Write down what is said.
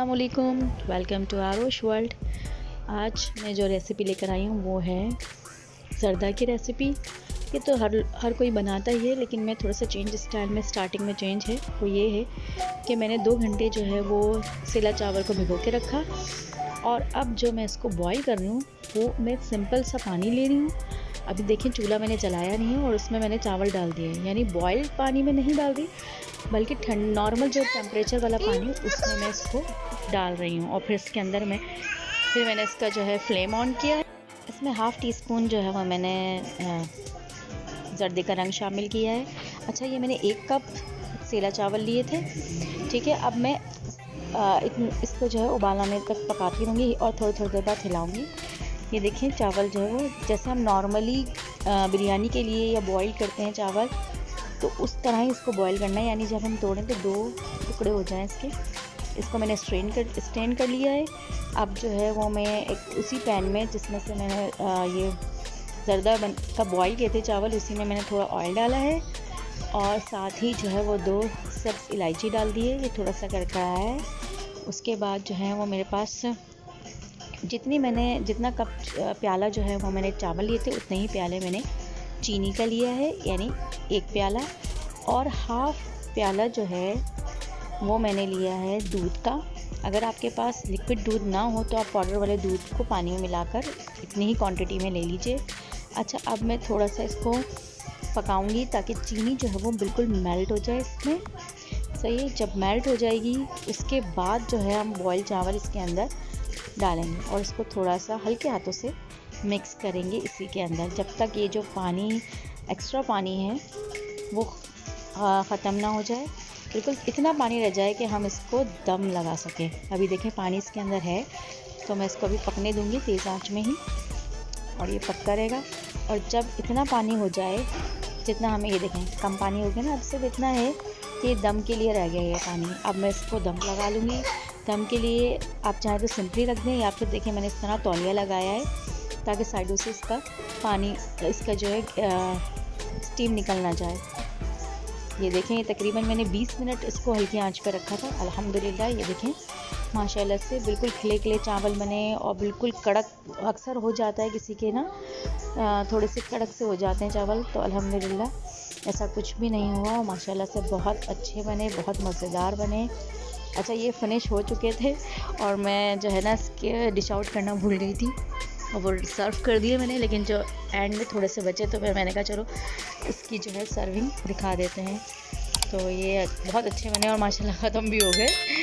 अस्सलाम वालेकुम, welcome to Aarush world. आज मैं जो रेसिपी लेकर आई हूँ वो है जर्दा की रेसिपी। ये तो हर कोई बनाता ही है, लेकिन मैं थोड़ा सा चेंज स्टाइल में, स्टार्टिंग में चेंज है वो ये है कि मैंने 2 घंटे जो है वो सिला चावल को भिगो के रखा और अब जो मैं इसको बॉईल कर रही हूँ वो मैं सिंपल सा पानी ले रही हूँ। अभी देखें चूल्हा मैंने जलाया नहीं है और उसमें मैंने चावल डाल दिए, यानी बॉइल्ड पानी में नहीं डाल दी बल्कि ठंड नॉर्मल जो टेम्परेचर वाला पानी है उसमें मैं इसको डाल रही हूँ। और फिर इसके अंदर में फिर मैंने इसका जो है फ्लेम ऑन किया। इसमें 1/2 टीस्पून जो है वो मैंने जर्दे का रंग शामिल किया है। अच्छा, ये मैंने 1 कप सेला चावल लिए थे, ठीक है। अब मैं इसको जो है उबाल आने तक पकाती रहूँगी और थोड़ी देर बाद हिलाऊँगी। ये देखें चावल जो है वो जैसे हम नॉर्मली बिरयानी के लिए या बॉईल करते हैं चावल, तो उस तरह ही इसको बॉईल करना है, यानी जब हम तोड़ें तो 2 टुकड़े हो जाएं इसके। इसको मैंने स्ट्रेन कर लिया है। अब जो है वो मैं एक उसी पैन में जिसमें से मैंने ये जर्दा का बॉईल किए थे चावल, उसी में मैंने थोड़ा ऑयल डाला है और साथ ही जो है वो 2 सब्ज़ इलायची डाल दी है। ये थोड़ा सा करकाया है। उसके बाद जो है वो मेरे पास जितना कप प्याला जो है वो मैंने चावल लिए थे उतने ही प्याले मैंने चीनी का लिया है, यानी 1 प्याला। और 1/2 प्याला जो है वो मैंने लिया है दूध का। अगर आपके पास लिक्विड दूध ना हो तो आप पाउडर वाले दूध को पानी में मिलाकर इतनी ही क्वांटिटी में ले लीजिए। अच्छा, अब मैं थोड़ा सा इसको पकाऊंगी ताकि चीनी जो है वो बिल्कुल मेल्ट हो जाए इसमें। सही है, जब मेल्ट हो जाएगी उसके बाद जो है हम बॉयल चावल इसके अंदर डालेंगे और इसको थोड़ा सा हल्के हाथों से मिक्स करेंगे इसी के अंदर, जब तक ये जो पानी एक्स्ट्रा पानी है वो ख़त्म ना हो जाए, बिल्कुल इतना पानी रह जाए कि हम इसको दम लगा सकें। अभी देखें पानी इसके अंदर है, तो मैं इसको अभी पकने दूंगी तेज़ आंच में ही और ये पकता रहेगा। और जब इतना पानी हो जाए जितना हमें, ये देखें कम पानी हो गया ना, अब सिर्फ इतना है कि दम के लिए रह गया ये पानी। अब मैं इसको दम लगा लूँगी। दम के लिए आप चाहे तो सिंपली रख दें या फिर देखिए मैंने इस तरह तौलिया लगाया है ताकि साइडों से इसका पानी, इसका जो है स्टीम निकल ना जाए। ये देखें, ये तकरीबन मैंने 20 मिनट इसको हल्की आंच पर रखा था। अल्हम्दुलिल्लाह, ये देखें माशाल्लाह से बिल्कुल खिले खिले चावल बने और बिल्कुल कड़क। अक्सर हो जाता है किसी के ना थोड़े से कड़क से हो जाते हैं चावल, तो अल्हम्दुलिल्लाह ऐसा कुछ भी नहीं हुआ। माशाल्लाह से बहुत अच्छे बने, बहुत मज़ेदार बने। अच्छा, ये फिनिश हो चुके थे और मैं जो है ना इसके डिश आउट करना भूल गई थी और वो सर्व कर दिए मैंने, लेकिन जो एंड में थोड़े से बचे तो मैंने कहा चलो इसकी जो है सर्विंग दिखा देते हैं। तो ये बहुत अच्छे बने और माशाल्लाह ख़त्म भी हो गए।